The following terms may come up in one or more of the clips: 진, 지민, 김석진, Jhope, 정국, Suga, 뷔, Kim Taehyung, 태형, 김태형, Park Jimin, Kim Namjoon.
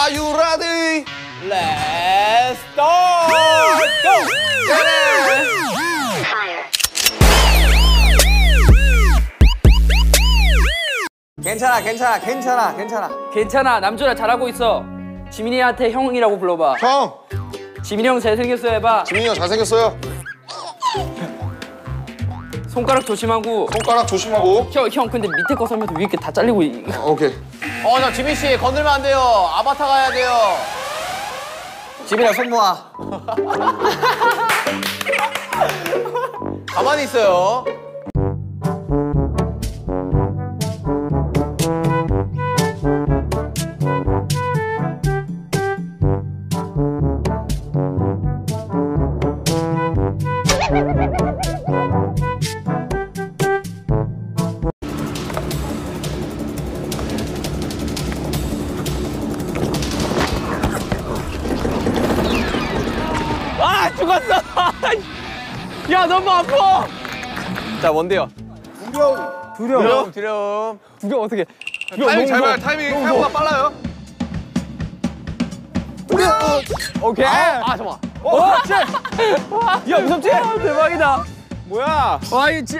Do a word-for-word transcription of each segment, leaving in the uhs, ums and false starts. Are you ready? Let's start! Go! 괜찮아, 괜찮아, 괜찮아, 괜찮아. 괜찮아, 남준아 잘하고 있어. 지민이한테 형이라고 불러봐. 형! 지민이 형 잘생겼어요 해봐. 지민이 형 잘생겼어요. 손가락 조심하고. 손가락 조심하고. 형, 형 근데 밑에 거 설명도 위에 게 다 잘리고. 어, 오케이. 어, 저 지민 씨 건들면 안 돼요. 아바타 가야 돼요. 지민아 손 모아. 가만히 있어요. 죽었어! 야, 너무 아파! 자, 뭔데요? 두려움! 두려움! 두려움! 두려움 어떻게? 타이밍 잘 봐요, 타이밍 생각보다 빨라요. 두려움! 오케이! 아, 아 잠깐만. 어, 무섭지? 야, 무섭지? 아, 대박이다. 뭐야? 와, 이거 지...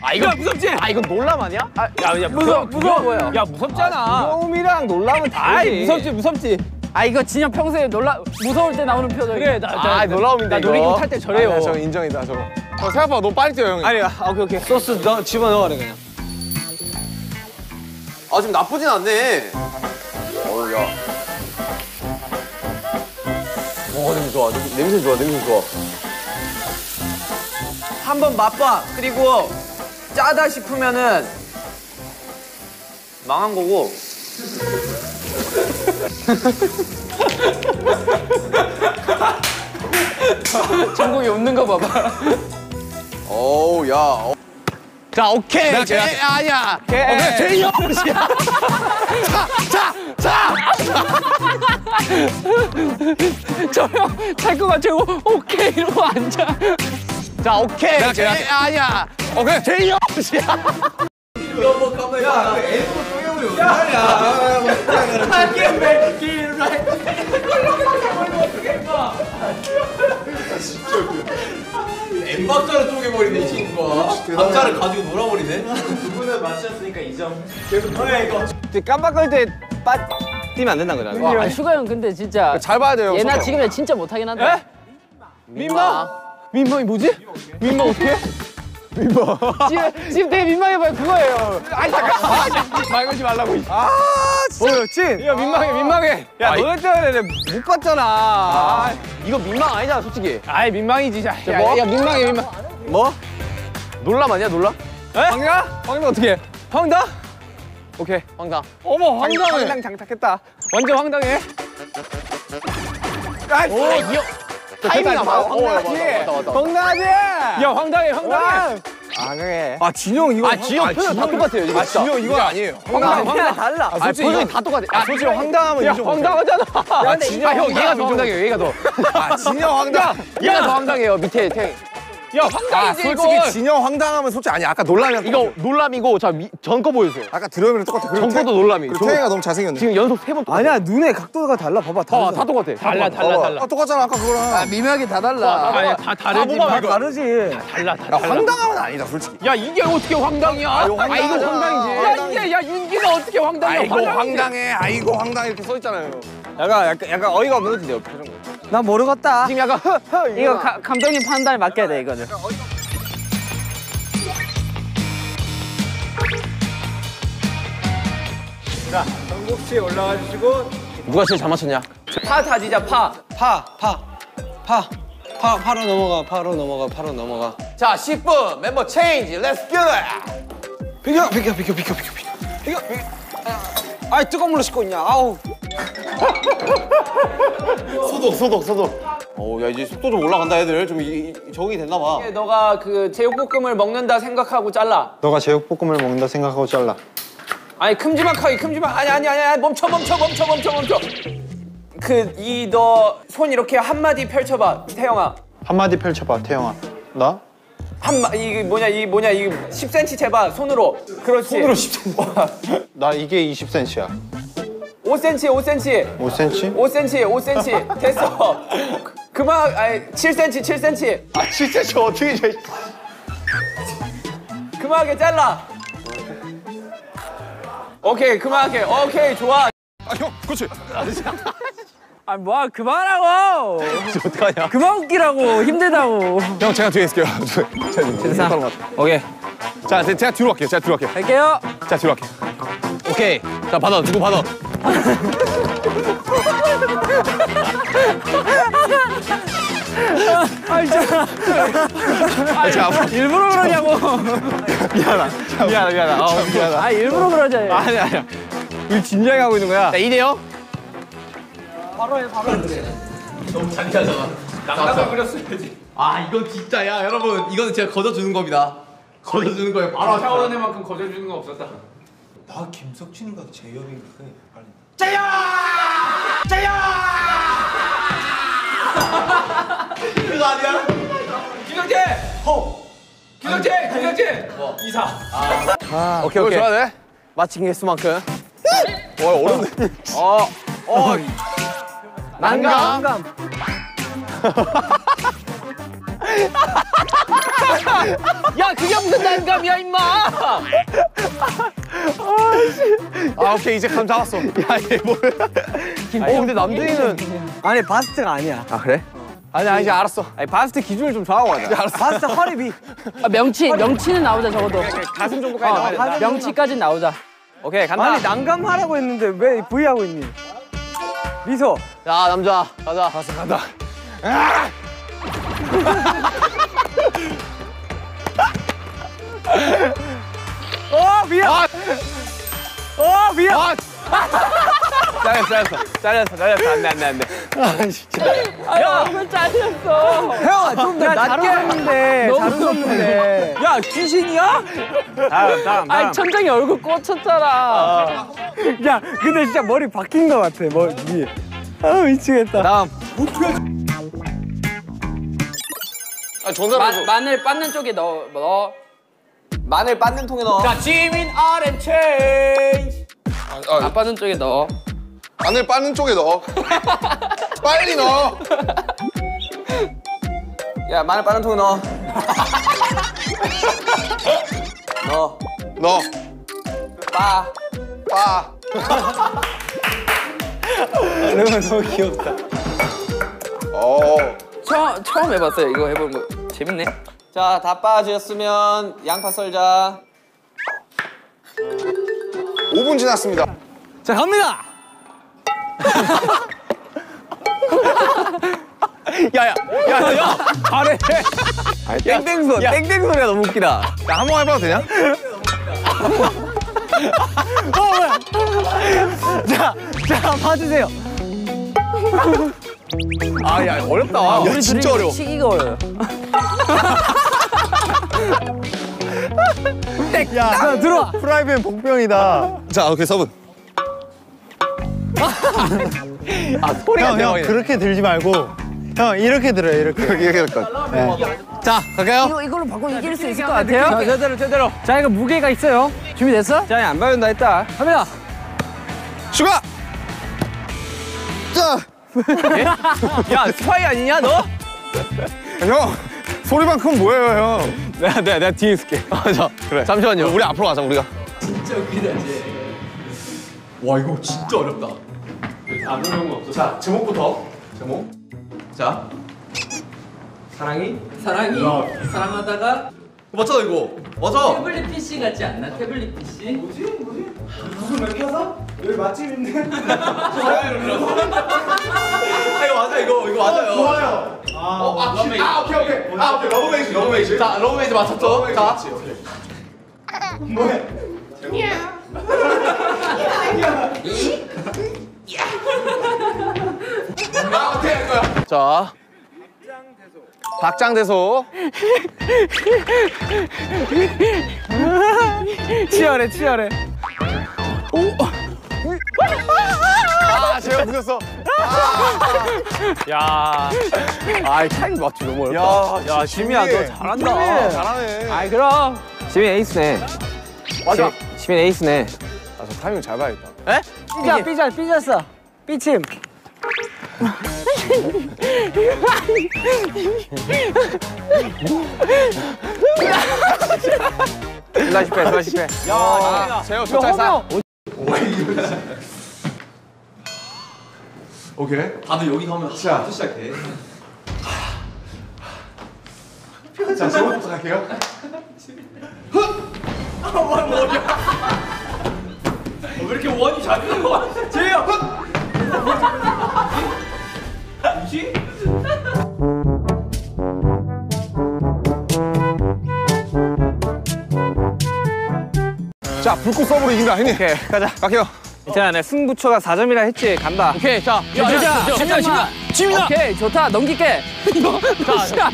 아, 이거 무섭지? 아, 이건 놀람 아니야? 아, 야, 야, 무서워, 무서워. 야, 무섭잖아. 두려움이랑 놀람은 다르지. 무섭지, 무섭지. 아 이거 진영 평소에 놀라 무서울 때 나오는 표정이. 그래 나, 나, 아 놀라움인데 이거. 나 놀이기구 탈 때 저래요. 아, 저 인정이다 저거. 어, 생각보다 너무 빨리 뛰어 형이. 아니 아 오케이 오케이. 소스 넣, 집어 넣어라 그냥. 아 지금 나쁘진 않네. 어우 야. 오 냄새 좋아 냄새 좋아 냄새 좋아. 한번 맛봐. 그리고 짜다 싶으면은 망한 거고. 정국이 웃는 거 봐봐. 어우 야. 자 오케이. 나 개, 아니야. 개. 오케이 제이 형이야. 자, 자, 자. 저 형 잘 것 같죠? 오케이 이러고 앉아. 자 오케이. 나 개, 아니야. 오케이 제이 형이야. 여보 까마야. 야 애도 조용히 하냐. Can't make it right. 엠박자를 쪼개버리네 이 친구가. 박자를 가지고 놀아버리네. 두 분을 맞췄으니까 이 점. 계속 뭐야 이거. 깜빡할 때 빠뜨리면 안 된다는 거잖아. 와, 아, 슈가 형 근데 진짜 잘 봐야 돼요. 얘나 지금이야 진짜 못하긴 한다. 에? 민망. 민망이 뭐지? 민망 어떻게? 민망. 지금, 지금 되게 민망해봐요 그거예요. 아니 잠깐. 말 걸지 말라고. 아. 뭐야, 진? 야, 민망해, 아 민망해. 야, 아 너네 때문에 못 봤잖아. 아 이거 민망 아니잖아, 솔직히. 아이, 민망이지. 야, 야, 뭐? 야 민망해, 민망. 뭐? 놀람 아니야, 놀람? 에? 황당? 황당 어떻게 해? 황당? 오케이, 황당. 어머, 황당해. 황당 장착했다. 완전 황당해. 아이씨. 오, 이 형. 타이밍 안 맞아. 황당하지? 황당하지? 야, 황당해, 황당해. 아 그래. 아 진영 이거. 아 진영 표정 다 똑같아요 이거. 아 진영 이거 아니에요. 황당 황당 달라. 아 표정이 다 똑같아. 아 솔직히 황당하면 인정. 황당하잖아. 야 진영 형 얘가 더 황당해요. 얘가 더. 아 진영 황당. 얘가 더 황당해요 밑에 탱. 야 황당이지 이거. 솔직히 진영 황당하면 솔직히 아니 아까 놀람이랑 이거 놀람이고 자 전 거 보여주세요. 아까 드럼이랑 똑같아. 전 거도 놀람이에요. 태형이가 너무 잘생겼네. 지금 연속 세 번. 아니야 눈의 각도가 달라. 봐봐 다. 다 똑같아. 달라 달라 달라. 아 똑같잖아 아까 그거랑. 아 미묘하게 다 달라. 아니 다 다르지. 다 다르지. 다 달라 다 달라. 황당함은 아니다 솔직히. 야 이게 어떻게 황당이야? 아 이거 황당이지. 야 이게 야 윤기가 어떻게 황당이야? 아이고 황당해. 아이고 황당 이렇게 써 있잖아요. 약간 약간 약간 어이가 없는데 옆에 그런 거. 나 모르겠다. 지금 약간 허, 허, 이거 가, 감독님 판단에 맡겨야 돼, 이거는. 자, 정국 씨 올라와 주시고. 누가 제일 잘 맞췄냐? 파 타지자, 파. 파, 파, 파. 파, 파로 넘어가, 파로 넘어가, 파로 넘어가. 자, 십 분 멤버 체인지, 렛츠 뷰! 비켜, 비켜, 비켜, 비켜, 비켜, 비켜. 비켜, 비켜. 아이, 뜨거운 물로 씻고 있냐, 아우. 소독 소독 소독. 어우 야 이제 속도 좀 올라간다 애들 좀 이, 이, 적응이 됐나 봐. 너가 그 제육볶음을 먹는다 생각하고 잘라. 너가 제육볶음을 먹는다 생각하고 잘라. 아니 큼지막하게 큼지막. 아니 아니 아니 멈춰 멈춰 멈춰 멈춰 멈춰. 그 이 너 손 이렇게 한 마디 펼쳐봐 태형아. 한 마디 펼쳐봐 태형아. 나? 한마 이게 뭐냐 이 뭐냐 이 십 센티미터 재봐 손으로. 그렇지. 손으로 십 센티미터. 나 이게 이십 센티미터야. 오 센티미터, 오 센티미터. 오 센티미터? 오 센티미터, 오 센티미터. 됐어. 그만, 아니, 칠 센티미터, 칠 센티미터. 아, 칠 센티미터 어떻게 재 그만하게 잘라. 오케이, 그만하게. 오케이, 좋아. 아, 형, 그렇지. 아, 뭐야, 그만하고. 어떡하냐. 그만 웃기라고, 힘들다고. 형, 제가 뒤에 있을게요. 제사. 오케이. 자, 제가 뒤로 갈게요. 제가 뒤로 갈게요. 갈게요. 자, 뒤로 갈게요. 오케이. 자, 받아. 누구 받아. 아, 있잖아. 아, 자, 일부러 그러냐고. 미안하다. 미안하다, 미안하다. 어, 미안하다. 아, 일부러 그러자. 아니, 아니야. 우리 진지하게 하고 있는 거야. 자, 이 대 영. 바로 해, 바로 해. 너무 잔인하잖아. 나가서 그렸어야지. 아, 이건 진짜야. 여러분, 이건 제가 거저주는 겁니다. 거저주는 거예요. 바로 샤워하는 만큼 거저주는 거 없었다. 나 김석진인가 재현인가 그래. 빨리. 재현! 재현! 그거 아니야? 김석진! 호! 김석진! 김석진! 뭐? 이사. 아. 아, 오케이, 오케이. 좋아야 돼. 마친 개수만큼. 와, 어렵네. 어. 어. 난감. 난감. 야, 그게 무슨 난감이야, 임마! 아, 오케이, 이제 감 잡았어. 야, 얘 뭐야? 어, 근데 남준이는 아니, 바스트가 아니야. 아, 그래? 아니, 아니, 이제 알았어. 아니, 바스트 기준을 좀 정하고 가자. 알았어. 바스트 허리비. 아, 명치, 명치는 나오자, 적어도. 그래, 그래, 가슴 정도까지 어, 나오자. 명치까지는 나오자. 오케이, 간다. 아니, 난감하라고 했는데 왜 브이 하고 있니? 미소. 자, 남자, 가자. 가슴 간다. 아! 어, 미안. 아! 어, 미안. 아! 잘렸어, 잘렸어. 잘렸어, 잘렸어. 안 돼, 안 돼, 안 돼. 아, 진짜. 아니, 야, 너무 잘렸어. 형아, 좀 더 낮게 했는데. 너무 높은데. 야, 귀신이야? 다음, 다음. 아니, 천장에 얼굴 꽂혔잖아. 아. 야, 근데 진짜 머리 박힌 거 같아, 머리. 아, 미치겠다. 다음. 어떻게. 아, 마, 마늘 빻는 쪽에 넣어, 넣어. 마늘 빻는 통에 넣어. 자, 지민 아르엠 체인지. 아, 아, 아, 빻는 쪽에 넣어. 마늘 빻는 쪽에 넣어. 빨리 넣어. 야, 마늘 빻는 통에 넣어. 넣어. 넣어. 빠. 빠. 너무 너무 귀엽다. 어. 처음, 처음 해봤어요. 이거 해보는 거 재밌네. 자, 다 빠졌으면 양파 썰자. 오 분 지났습니다. 자, 갑니다. 야야, 야야, 아래. 땡땡소, 땡땡 소리가 너무 웃기다. 야, 한 번 해봐도 되냐? 어, 자, 자, 봐주세요. 아, 야, 어렵다. 아, 우리 진짜 어려워. 치기가 어려워요. 야, 자, 들어와. 프라이팬 복병이다. 자, 오케이, 서브. 아, 소리가 형, 형, 그렇게 들지 말고. 형, 이렇게 들어요, 이렇게. 이렇게 될 것. 네. 자, 갈까요? 이거, 이걸로 바꿔 이길 수 있을 것 같아요? 자, 제대로, 제대로. 자, 이거 무게가 있어요. 준비됐어? 자, 안 밟는다 했다. 갑니다. 슈가! 자! 야, 스파이 아니냐, 너? 형, 소리만 크면 뭐예요, 형? 내가, 내가, 내가 뒤에 있을게. 아, 자, 그래. 잠시만요. 우리 앞으로 가자, 우리가. 진짜 웃기다, 이제. 와, 이거 진짜 어렵다. 안 어려운 거 없어. 자, 제목부터. 제목. 자. 사랑이? 사랑이? 와. 사랑하다가. 맞잖아, 이거. 맞아. 태블릿 피씨 같지 않나? 태블릿 피씨? 뭐지? 뭐지? 무슨 맥혀서? 여기 맛집인데? 좋아요, 눌러서. 아, 이거 맞아, 이거. 이거 맞아요. 좋아요. 아, 어, 아, 아, 아, 오케이, 오케이. 아, 오케이. 러브메이즈, 러브메이즈. 자, 러브메이즈 맞췄죠? 러브메이즈 자. 맞지, 오케이. 뭐해? 야. 야. 이? 야. 아, 어떻게 할 거야? 자. 박장대소. 치열해, 치열해. 오. 아, 제가 부셨어. 아. 야. 아이, 타임 맞추기 너무 어렵다. 야, 야, 지민아, 너 잘한다. 지민. 잘하네. 아이, 그럼. 지민 에이스네. 맞아. 지민, 지민 에이스네. 아, 타이밍 잘 봐야겠다. 에? 삐져, 삐져, 삐졌어. 삐침. 일라 실패, 일라 실패. 야, 제어 좋다. 오케이. 다들 여기 가면 시작. 시작해. 자, 저부터 갈게요. 아, 원 원이야. 왜 이렇게 원이 작은 거야? 제이야. 뭐지? 자, 불꽃 서브로 이긴다, 형님. 오케이, 가자. 갈게요. 괜찮아, 내 승부처가 사 점이라 했지. 간다. 오케이, 자. 야, 야, 야, 지민아. 오케이, 좋다. 넘길게. 이거. 자.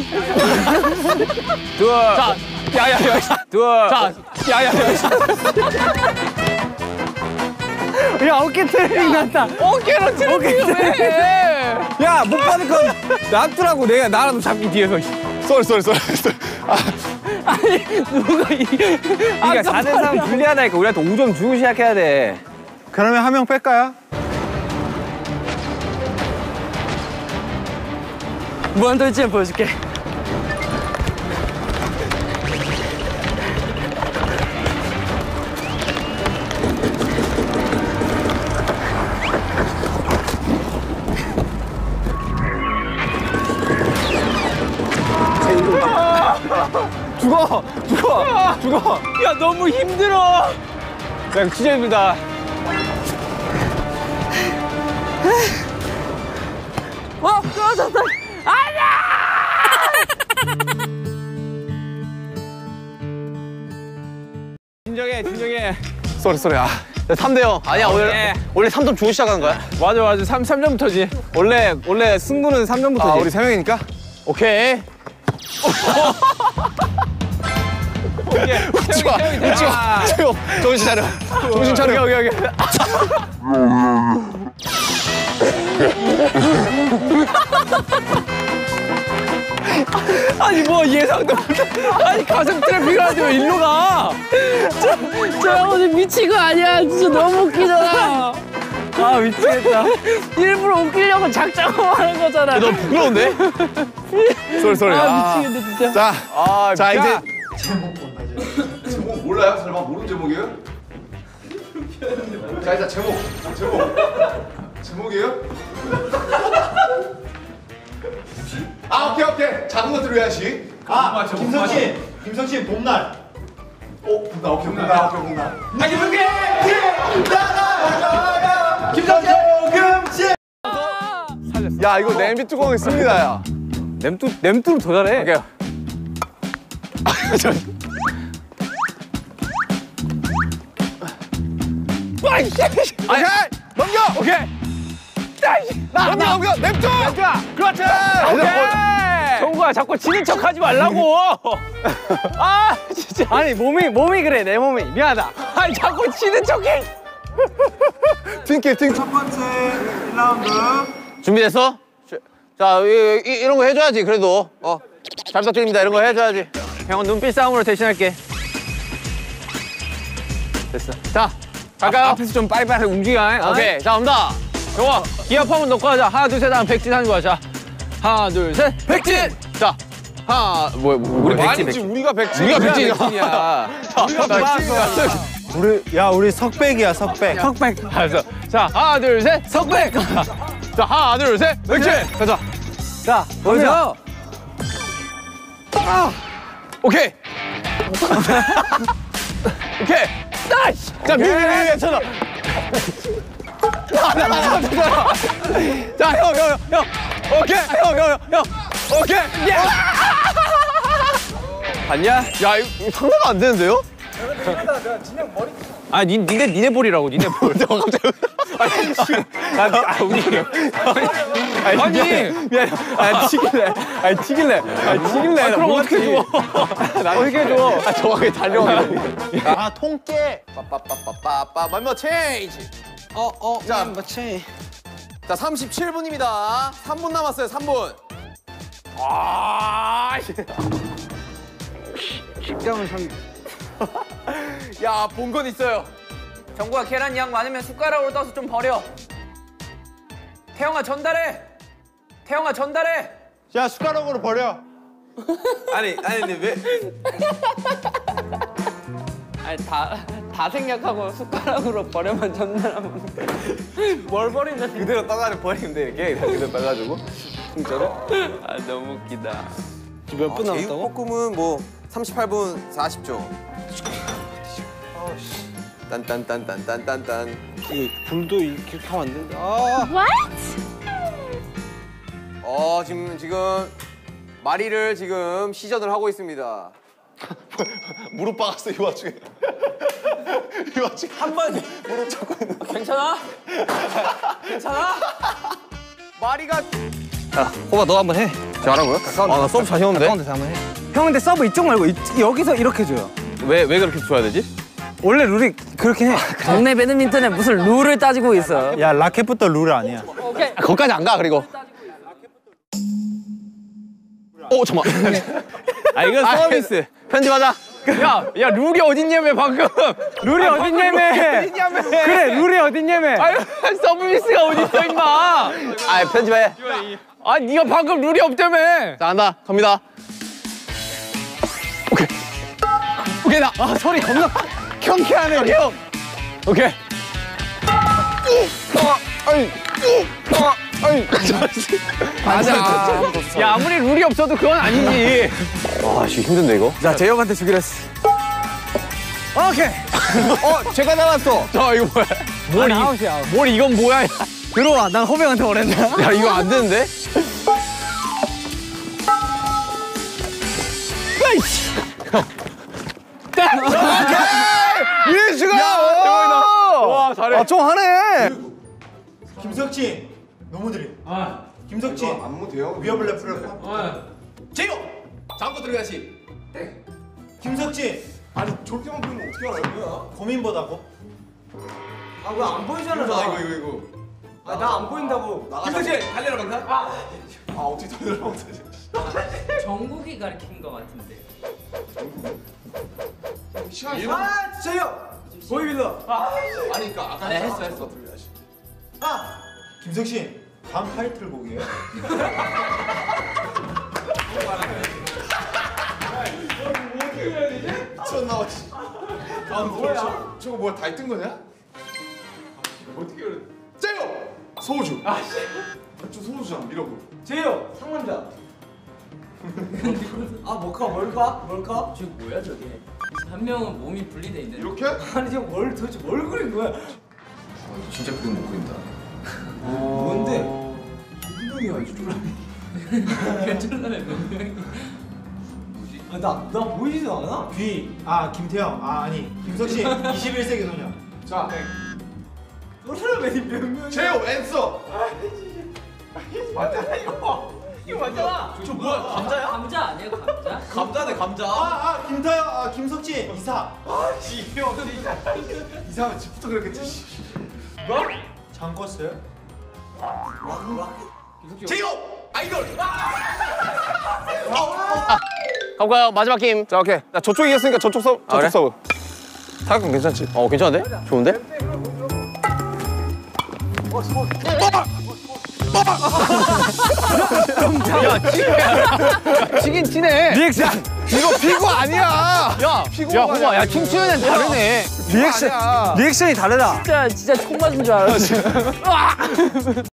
둘. 자. 야야야. 둘. 자. 야야야. 야, 어깨 트레이닝 났다. 어깨로 트레이닝 해. 야, 못 받을 건 놔두라고. 내가 나라도 잡기 뒤에서. 쏠, 쏠, 쏠, 쏠. 아니, 누가 이. 그러니까 사 대 삼 불리하다니까. 우리한테 오 점 주고 시작해야 돼. 그러면 한 명 뺄까요? 무한돌진 보여줄게. 죽어! 죽어! 죽어! 야, 너무 힘들어! 야, 진짜 힘들다. 와, 떨어졌어! 아니야! 진정해, 진정해. 쏘리, 쏘리. 아, 삼 대 영. 아니야, 원래, 네. 원래 삼 점 주고 시작하는 거야? 맞아, 맞아. 삼, 삼 점부터지. 원래, 원래 승부는 삼 점부터지. 아, 우리 세 명이니까? 오케이. 웃지 마, 웃지 마. 태형, 정신 차려. 정신 차려. 오케이, 오케이, 오케이. 아니, 뭐 예상도 못해. 아니, 가슴 트래핑을 하는데 왜 일로 가? 저, 저 형님 미친 거 아니야. 진짜 너무 웃기잖아. 아, 미치겠다. 일부러 웃기려고 작정을 하는 거잖아. 야, 너 부끄러운데? 쏘리, 쏘리. 아, 미치겠네, 진짜. 자, 아, 자 이제. 제목 본다, 이제. 제목 몰라요? 설마 모르는 제목이에요? 자, 일단 제목. 제목. 제목이에요? 아, 오케이, 오케이. 작은 것들 위하시. 아, 김석진. 김석진, 봄날. 오, 봄날, 오케이, 봄날. 아, 김석진! 나가! 김석진! 금지! 살렸어. 야, 이거 냄비 뚜껑에 씁니다, 야. 냄뚜, 냄뚜로 더 잘해. 오케이. 아, 저. 와, 이 새끼! 오케이! 넘겨! 오케이! 나! 넘겨, 넘겨! 냄뚜! 그렇지! 오케이! 정국아, 자꾸 지는 척 하지 말라고! 아, 진짜. 아니, 몸이, 몸이 그래, 내 몸이. 미안하다. 아니, 자꾸 지는 척 해! 튕길, 튕길. 첫 번째 일 라운드. 준비됐어? 자, 이, 이, 이런 거 해줘야지, 그래도. 어, 잘 부탁드립니다. 이런 거 해줘야지. 형은 눈빛 싸움으로 대신할게. 됐어. 자, 갈까요? 아, 앞에서 좀 빨리빨리 움직여. 오케이, 아이. 자, 온다. 좋아. 기합 한번 넣고 하자. 하나, 둘, 셋 하면 백진 하는 거야. 자, 하나, 둘, 셋. 백진! 자. 하나, 뭐, 우리 백진, 백진. 우리가 백진. 우리가 백진이야. 우리가 백진이야. 우리, 야, 우리 석백이야, 석백. 석백. 알았어. 자, 하나, 둘, 셋, 석백! 자, 하나, 둘, 셋, 백진! 가자. 자, 보여줘. 아! 오케이! 오케이! 나이스! 자, 미리, 미리, 쳐다. 나, 나, 나, 나, 나. 자, 형, 형, 형, 형. 오케이! 형, 형, 형. 오케이! 예! 봤냐? 야, 이거 상대가 안 되는데요? 진영 머리. 아, 니, 니네 니네 볼이라고. 니네 볼. 갑자기. 아니, 아, 우리. 아니, 아니, 미안해. 아, 튀길래. 아니, 튀길래. 아니, 튀길래. 아, 그럼 어떻게 줘? 어떻게 줘? 아, 정확하게 달려와. 아, 통깨. 빠빠빠빠빠빠. 맘마 체인지. 어, 어. 자, 맘마 체인. 자, 삼십칠 분입니다. 삼 분 남았어요. 삼 분. 아. 십점은 삼. 야, 본 건 있어요. 정국아, 계란 양 많으면 숟가락으로 떠서 좀 버려. 태형아, 전달해. 태형아, 전달해. 야, 숟가락으로 버려. 아니, 아니, 근데 왜? 아니, 다, 다 생략하고 숟가락으로 버려만 전달하면 뭘 버리는 그대로 떠가지고 버리면 돼, 이렇게. 그대로 떠가지고. 진짜로? 아, 너무 웃기다. 지금 몇 분 남았다고? 제육볶음은 뭐 삼십팔 분 사십 초. 딴딴딴딴딴딴딴. 이거 불도 이렇게 하면 안 되는데. 아. What? 어, 지금 지금 마리를 지금 시전을 하고 있습니다. 무릎 박았어, 이 와중에. 이 와중에 한 번 무릎 잡고 있는. 괜찮아? 괜찮아? 마리가 야, 호바 너 한번 해. 잘하고요? 가까운데. 아, 나 서브 자신 없는데? 가까운데서 한번 해. 형, 근데 서브 이쪽 말고 이, 여기서 이렇게 줘요. 왜, 왜 그렇게 줘야 되지? 원래 룰이 그렇게 해. 동네 배드민턴에 무슨 룰을 따지고 있어. 야, 라켓부터 룰 아니야. 오케이. 아, 거기까지 안 가, 그리고. 오, 잠깐만. 아, 이건 서비스. 아, 편집하자. 야, 야, 룰이 어딨냐며, 방금. 룰이 아, 어딨냐며. 어딨냐며. 그래, 룰이 어딨냐며. 아유, 서비스가 어딨어, 임마. 아, 편집해. 아, 네가 방금 룰이 없다며. 자, 간다. 갑니다. 오케이. 오케이, 나. 아, 소리 겁나. 경쾌하네요, 형. 오케이. 아이. 아이. 맞아. 야, 아무리 룰이 없어도 그건 아니지. 와, 진짜 힘든데 이거. 자, 재형한테 주기로 했어. 오케이. 어, 제가 나왔어. 저 이거 뭐야? 뭘 아웃이야. 뭘 이건 뭐야? 들어와. 난 호병한테 원했나? 야, 이거 안 되는데? 아이씨. 민수가! 와, 잘해. 아, 좀 하네. 김석진 너무 느려. 아, 김석진 안무 돼요? 위협을 레프레프. 아, 제이홉 다음 거 들어가시. 네. 김석진 아니 저렇게만 보면 어떻게 알아요? 고민보다고. 아, 왜 안 보이잖아. 나 이거 이거 이거. 아, 나 안 보인다고. 김석진 달려라 강사. 아, 아 어떻게 달려라 강사. 정국이 가르친 거 같은데. 시간이 일곱... 아, 진짜요! 보이빌러! 아, 아니, 그러니까 아까 네, 했어, 했어. 아! 김석진, 다음 타이틀곡이에요. 어떻게 해야 되지? 미쳤나, 진짜. 다음 뭐야? 저거 뭐야, 다 뜬 거냐? 어떻게 해야 돼? 제요! 소우주! 아, 씨. 좀 소우주 안 밀어보. 제요! 상남자! 아, 뭘까, 뭘까? 뭘까? 저게 뭐야, 저게? 한 명은 몸이 분리돼 있는데 이렇게? 아니 지금 뭘 도대체 뭘 그린 거야? 아, 진짜 그림 못 그린다. 뭔데? 운동이야 이제 쫄라매. 괜찮네 운동이. 뭐지? 아, 나, 나 보이지도 않아? 뷔. 아, 김태형. 아, 아니 김석진. 이십일 세기 소녀. 자. 쫄라매니 몇 명이야? 제오 앤서. 맞잖아 이거. 이거 맞잖아. 저 뭐야? 감자야? 감자 아니야 감자? 감자네 감자. 아, 아 김태형, 아 김석진, 이사. 아, 이형 이사. 이사가 집부터 그랬겠지. 뭐? 장 껐어요? 제이홉 아이돌. 가볼까요? 마지막 게임. 자, 오케이. 나 저쪽 이겼으니까 저쪽 서브. 저쪽 서브. 타격은 괜찮지? 어, 괜찮은데? 좋은데? 어, 스포츠. 야, 치네. 치긴 치네. 리액션. 이거 피구 아니야. 야, 피구. 야, 호바. 야, 춤추는 애는 다르네. 리액션. 리액션이 다르다. 진짜 진짜 총 맞은 줄 알았어.